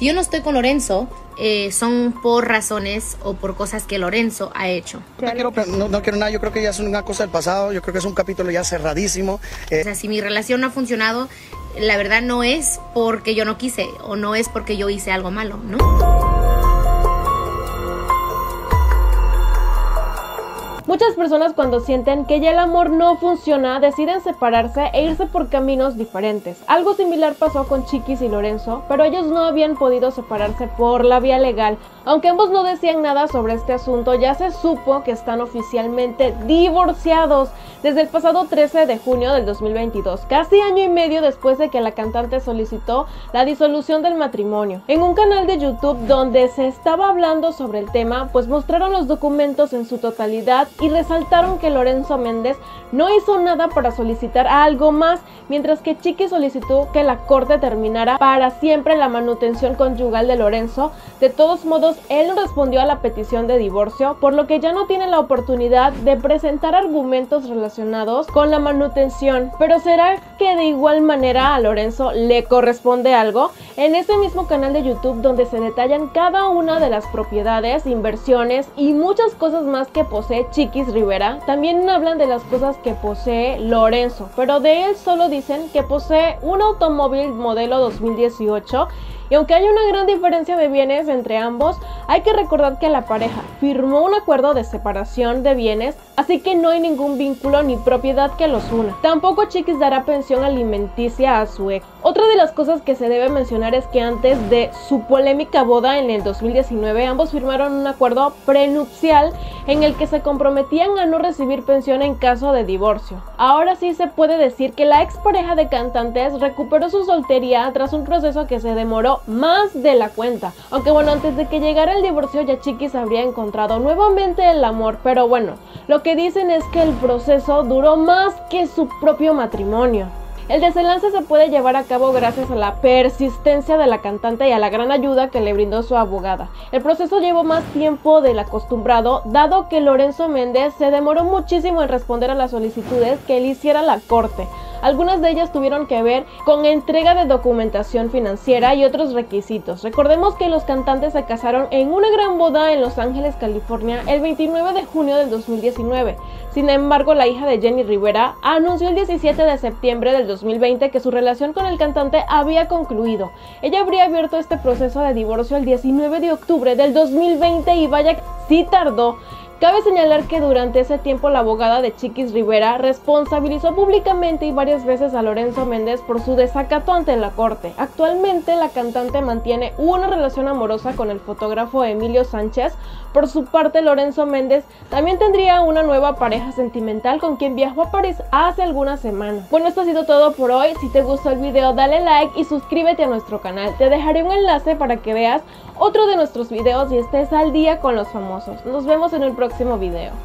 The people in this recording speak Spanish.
Si yo no estoy con Lorenzo, son por razones o por cosas que Lorenzo ha hecho. No quiero nada, yo creo que ya es una cosa del pasado, yo creo que es un capítulo ya cerradísimo. O sea, si mi relación no ha funcionado, la verdad no es porque yo no quise o no es porque yo hice algo malo, ¿no? Muchas personas, cuando sienten que ya el amor no funciona, deciden separarse e irse por caminos diferentes. Algo similar pasó con Chiquis y Lorenzo, pero ellos no habían podido separarse por la vía legal. Aunque ambos no decían nada sobre este asunto, ya se supo que están oficialmente divorciados desde el pasado 13 de junio del 2022, casi año y medio después de que la cantante solicitó la disolución del matrimonio. En un canal de YouTube donde se estaba hablando sobre el tema, pues mostraron los documentos en su totalidad y resaltaron que Lorenzo Méndez no hizo nada para solicitar algo más, mientras que Chiquis solicitó que la corte terminara para siempre la manutención conyugal de Lorenzo. De todos modos, él no respondió a la petición de divorcio, por lo que ya no tiene la oportunidad de presentar argumentos relacionados con la manutención. Pero ¿será que de igual manera a Lorenzo le corresponde algo? En ese mismo canal de YouTube, donde se detallan cada una de las propiedades, inversiones y muchas cosas más que posee Chiquis Rivera, también hablan de las cosas que posee Lorenzo, pero de él solo dicen que posee un automóvil modelo 2018, y aunque hay una gran diferencia de bienes entre ambos, hay que recordar que la pareja firmó un acuerdo de separación de bienes, así que no hay ningún vínculo ni propiedad que los una. Tampoco Chiquis dará pensión alimenticia a su ex. Otra de las cosas que se debe mencionar es que antes de su polémica boda en el 2019, ambos firmaron un acuerdo prenupcial en el que se comprometían a no recibir pensión en caso de divorcio. Ahora sí se puede decir que la expareja de cantantes recuperó su soltería tras un proceso que se demoró más de la cuenta. Aunque bueno, antes de que llegara el divorcio ya Chiquis habría encontrado nuevamente el amor, pero bueno, lo que dicen es que el proceso duró más que su propio matrimonio. El desenlace se puede llevar a cabo gracias a la persistencia de la cantante y a la gran ayuda que le brindó su abogada. El proceso llevó más tiempo del acostumbrado, dado que Lorenzo Méndez se demoró muchísimo en responder a las solicitudes que le hiciera la corte. Algunas de ellas tuvieron que ver con entrega de documentación financiera y otros requisitos. Recordemos que los cantantes se casaron en una gran boda en Los Ángeles, California, el 29 de junio del 2019. Sin embargo, la hija de Jenny Rivera anunció el 17 de septiembre del 2020 que su relación con el cantante había concluido. Ella habría abierto este proceso de divorcio el 19 de octubre del 2020 y vaya, sí tardó. Cabe señalar que durante ese tiempo la abogada de Chiquis Rivera responsabilizó públicamente y varias veces a Lorenzo Méndez por su desacato ante la corte. Actualmente la cantante mantiene una relación amorosa con el fotógrafo Emilio Sánchez. Por su parte, Lorenzo Méndez también tendría una nueva pareja sentimental con quien viajó a París hace algunas semanas. Bueno, esto ha sido todo por hoy. Si te gustó el video, dale like y suscríbete a nuestro canal. Te dejaré un enlace para que veas otro de nuestros videos y estés al día con los famosos. Nos vemos en el próximo video.